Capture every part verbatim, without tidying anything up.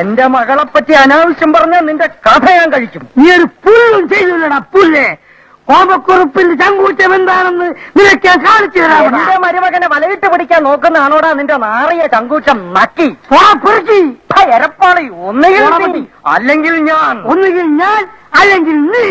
എന്റെ മകളെ പറ്റി അനാവശ്യം പറഞ്ഞാൽ നിന്റെ കഥ ഞാൻ കഴിക്കും. നീ ഒരു പുല്ലും ചെയ്തില്ലടാ പുല്ലേ. കോപക്കുറുപ്പിൽ ചങ്കൂറ്റമെന്താണെന്ന് നിനക്ക് ഞാൻ കാണിച്ചു തരാം. എന്റെ മരുമകനെ വലയിട്ട് പിടിക്കാൻ നോക്കുന്നതാണോടാ നിന്റെ നാറിയ ചങ്കൂറ്റം. നക്കി എരപ്പാളി. ഒന്നുകിൽ അല്ലെങ്കിൽ ഞാൻ ഒന്നുകിൽ ഞാൻ അല്ലെങ്കിൽ നീ.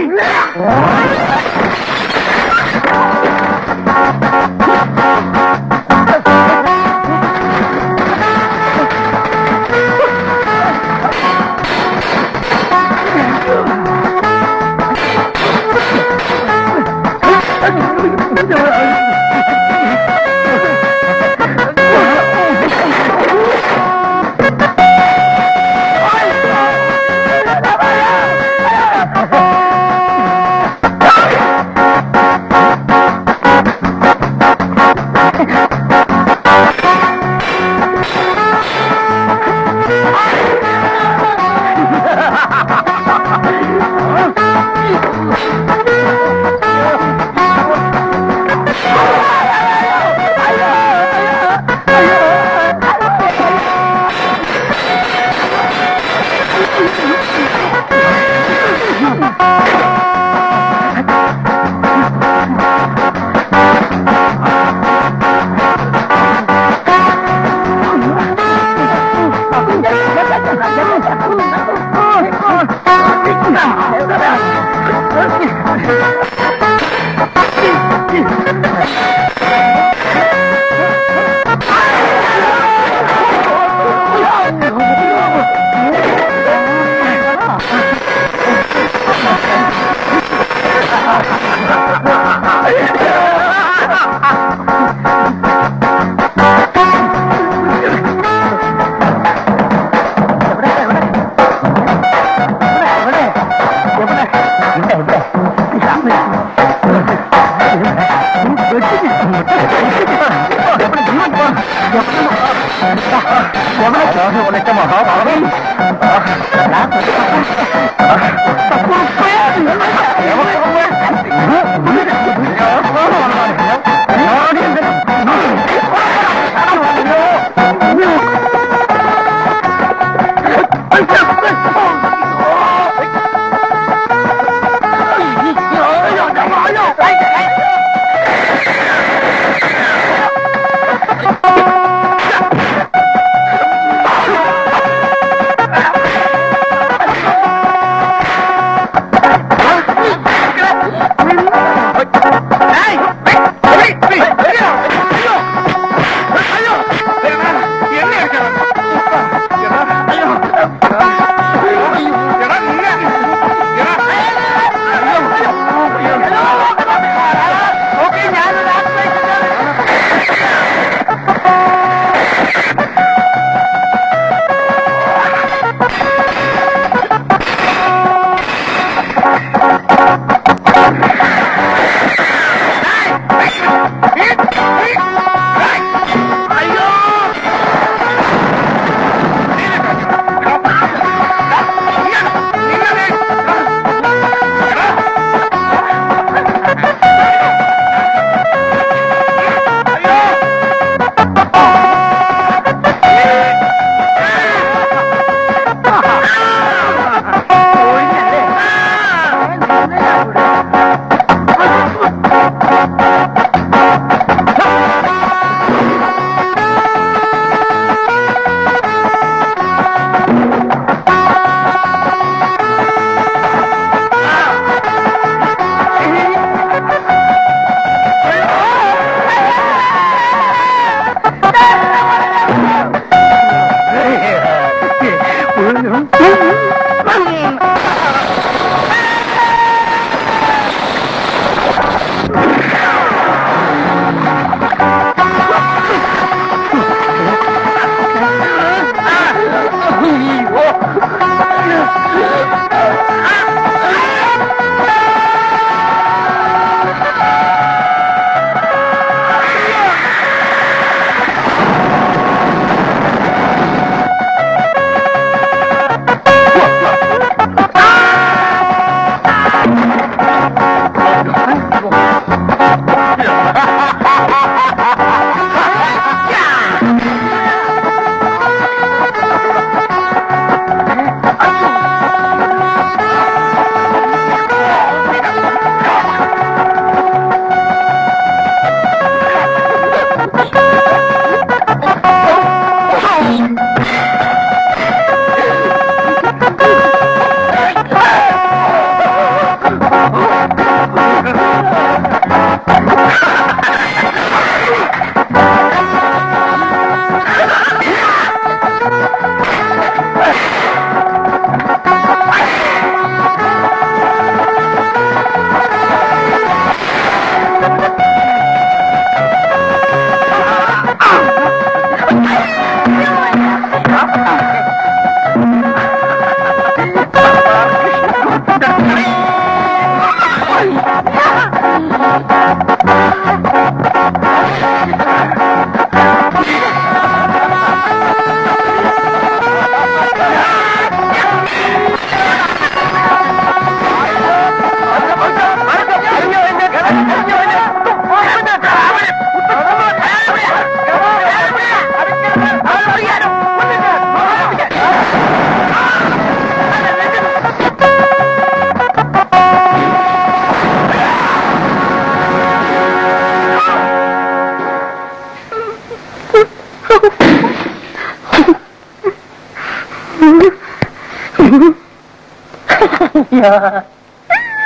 야,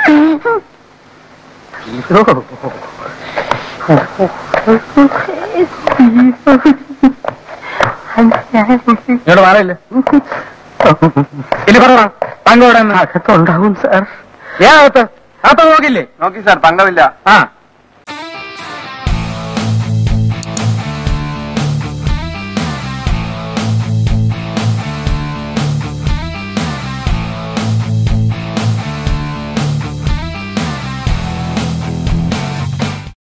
비로, എന്നോട് മാറിയില്ല. ഇനി പറ പങ്കവിടെ അകത്തുണ്ടാവും സാർ. ഏ അകത്ത് അകത്ത് നോക്കില്ലേ? നോക്കി സാർ, പങ്കമില്ല. ആ